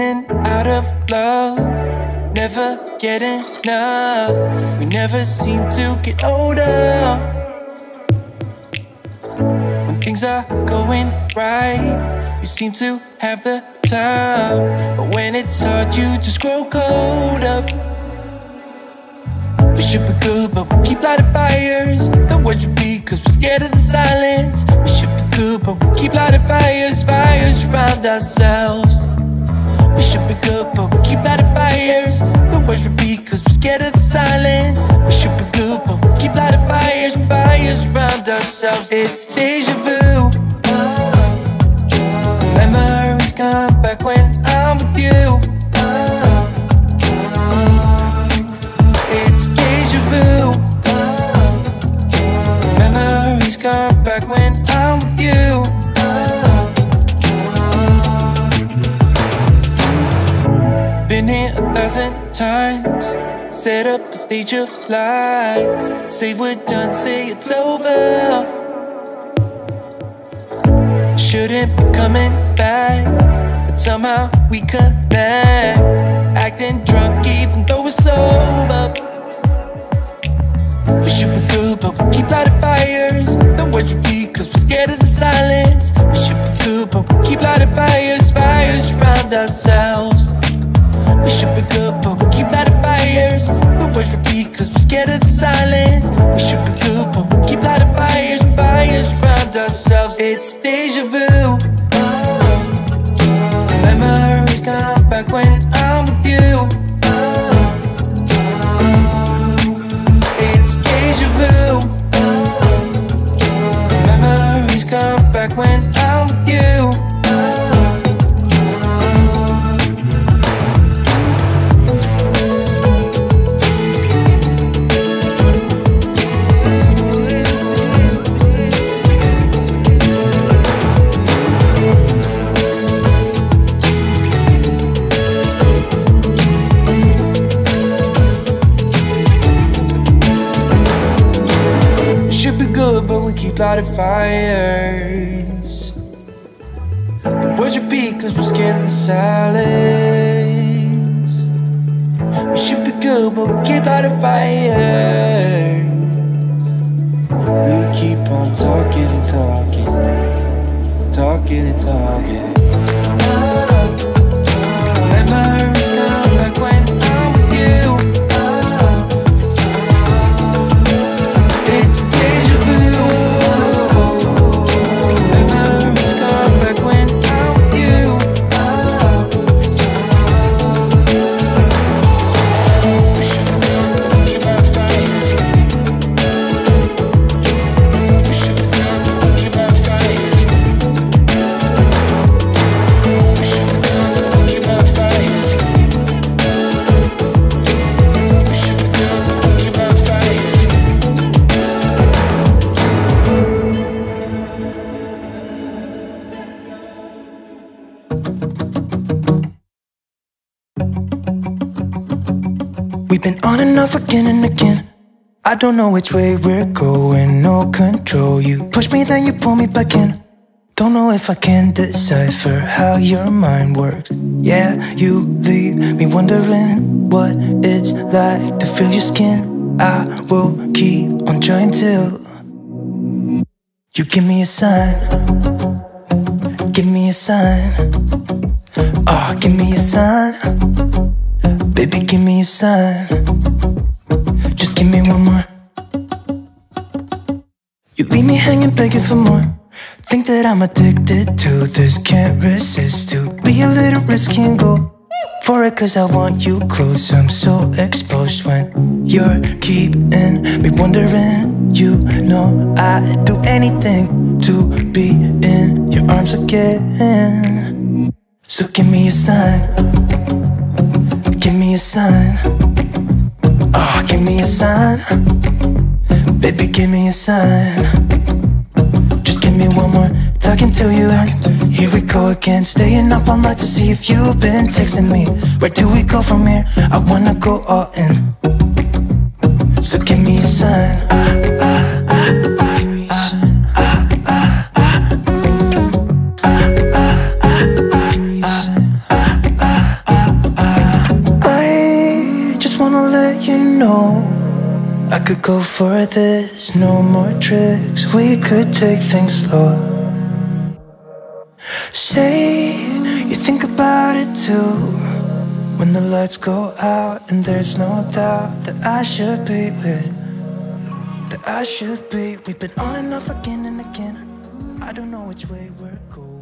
in and out of love, never get enough. We never seem to get older. When things are going right, you seem to have the time, but when it's hard, you just grow cold up. We should be good, but we keep lighting fires. The words repeat, cause we're scared of the silence. We should be good, but we keep lighting fires. Fires around ourselves. We should be good, but we keep lighting fires. The words repeat, cause we're scared of the silence. We should be good, but we keep lighting fires. Fires around ourselves. It's deja vu. Memories come back when I'm with you. Memories come back when I'm with you. Been here 1,000 times, set up a stage of lies. Say we're done, say it's over. Shouldn't be coming back, but somehow we connect. Acting drunk even though we're sober. We should be good, but we keep lighting fires. The words repeat, cause we're scared of the silence. We should be good, but we keep lighting fires. Fires around ourselves. We should be good, but we keep lighting fires. The words repeat, cause we're scared of the silence. We should be good, but we keep lighting fires. Fires around ourselves. It's deja vu. Memories come back when I'm with you. Memories come back when I'm with you. Keep lighting fires. The words repeat, cause we're scared of the silence. We should be good, but we keep lighting fires. We keep on talking and talking, talking and talking. Memories come back when I'm with you. It's deja vu. Been on and off again and again. I don't know which way we're going, no control. You push me, then you pull me back in. Don't know if I can decipher how your mind works. Yeah, you leave me wondering what it's like to feel your skin. I will keep on trying till you give me a sign. Give me a sign. Ah, oh, give me a sign. Baby, give me a sign. Just give me one more. You leave me hanging, begging for more. Think that I'm addicted to this, can't resist. To be a little risky and go for it, cause I want you close. I'm so exposed when you're keeping me wondering. You know I'd do anything to be in your arms again. So give me a sign. Give me a sign. Oh, give me a sign. Baby, give me a sign. Just give me one more. Talking to you, here we go again. Staying up all night to see if you've been texting me. Where do we go from here? I wanna go all in. So give me a sign. Give me a sign. Give me a sign. know I could go for this. No more tricks, we could take things slow. Say you think about it too. When the lights go out and there's no doubt that I should be with, that I should be. We've been on and off again and again. I don't know which way we're going.